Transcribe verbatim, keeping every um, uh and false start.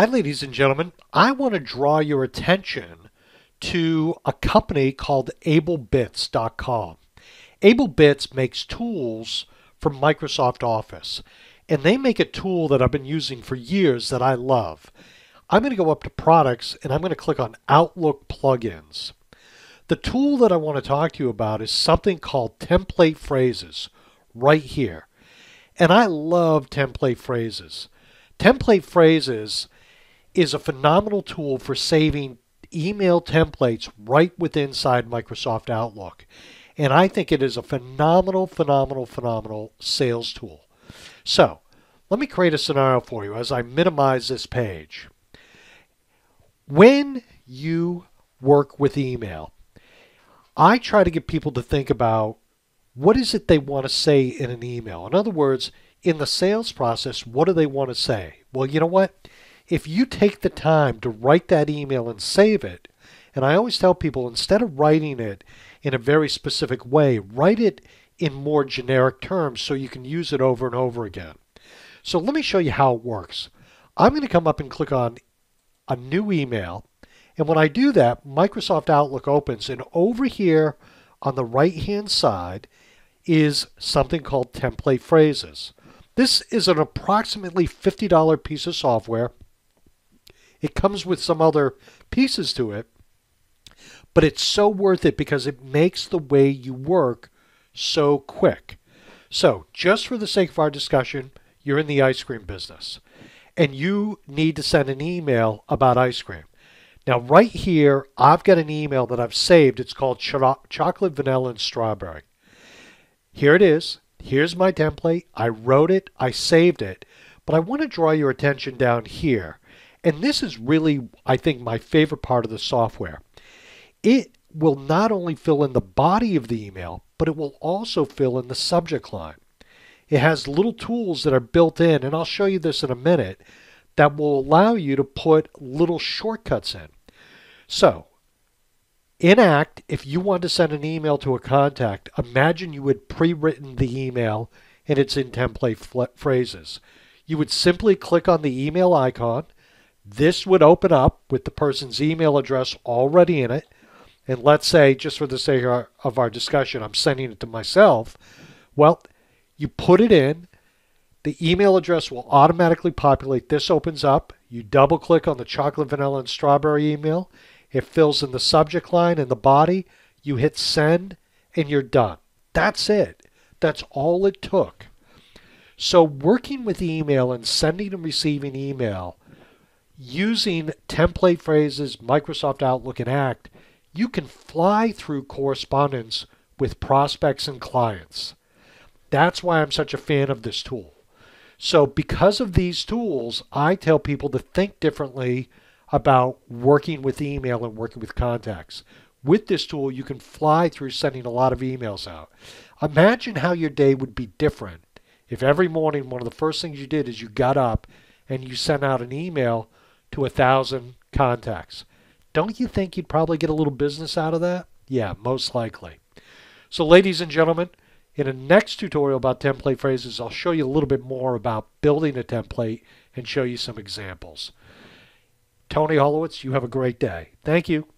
Hi, ladies and gentlemen. I want to draw your attention to a company called Able Bits dot com. AbleBits makes tools for Microsoft Office, and they make a tool that I've been using for years that I love. I'm going to go up to Products, and I'm going to click on Outlook Plugins. The tool that I want to talk to you about is something called template phrases right here. And I love template phrases. Template phrases is a phenomenal tool for saving email templates right within inside Microsoft Outlook. And I think it is a phenomenal, phenomenal, phenomenal sales tool. So let me create a scenario for you as I minimize this page. When you work with email, I try to get people to think about what is it they want to say in an email. In other words, in the sales process, what do they want to say? Well, you know what? If you take the time to write that email and save it, and I always tell people, instead of writing it in a very specific way, write it in more generic terms so you can use it over and over again. So let me show you how it works. I'm going to come up and click on a new email. And when I do that, Microsoft Outlook opens. And over here on the right-hand side is something called template phrases. This is an approximately fifty dollar piece of software. It comes with some other pieces to it, but it's so worth it because it makes the way you work so quick. So just for the sake of our discussion, you're in the ice cream business and you need to send an email about ice cream. Now right here, I've got an email that I've saved. It's called Chocolate, Vanilla, and Strawberry. Here it is. Here's my template. I wrote it. I saved it. But I want to draw your attention down here. And this is really, I think, my favorite part of the software. It will not only fill in the body of the email, but it will also fill in the subject line. It has little tools that are built in, and I'll show you this in a minute, that will allow you to put little shortcuts in. So, in Act, if you want to send an email to a contact, imagine you had pre-written the email and it's in template phrases. You would simply click on the email icon. This would open up with the person's email address already in it. And let's say, just for the sake of our discussion, I'm sending it to myself. Well, you put it in. The email address will automatically populate. This opens up. You double-click on the chocolate, vanilla, and strawberry email. It fills in the subject line and the body. You hit send and you're done. That's it. That's all it took. So working with email and sending and receiving email, using template phrases, Microsoft Outlook, and Act, you can fly through correspondence with prospects and clients. That's why I'm such a fan of this tool. So because of these tools, I tell people to think differently about working with email and working with contacts. With this tool, you can fly through sending a lot of emails out. Imagine how your day would be different if every morning one of the first things you did is you got up and you sent out an email to a thousand contacts. Don't you think you'd probably get a little business out of that? Yeah, most likely. So ladies and gentlemen, in the next tutorial about template phrases, I'll show you a little bit more about building a template and show you some examples. Tony Holowitz, you have a great day. Thank you.